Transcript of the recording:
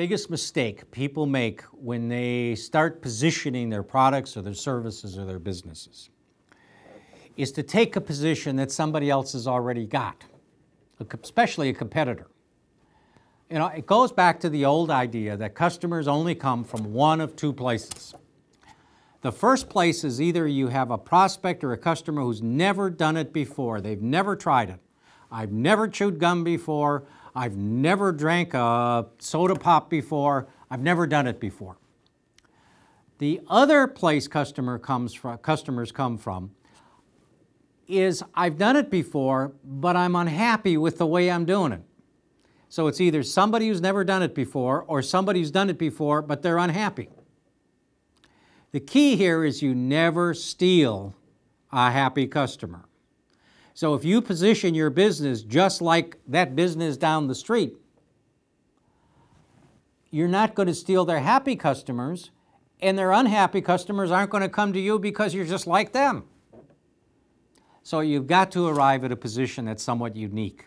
Biggest mistake people make when they start positioning their products or their services or their businesses is to take a position that somebody else has already got, especially a competitor. You know, it goes back to the old idea that customers only come from one of two places. The first place is either you have a prospect or a customer who's never done it before. They've never tried it. I've never chewed gum before. I've never drank a soda pop before. I've never done it before. The other place customers come from is I've done it before, but I'm unhappy with the way I'm doing it. So it's either somebody who's never done it before or somebody who's done it before, but they're unhappy. The key here is you never steal a happy customer. So if you position your business just like that business down the street, you're not going to steal their happy customers, and their unhappy customers aren't going to come to you because you're just like them. So you've got to arrive at a position that's somewhat unique.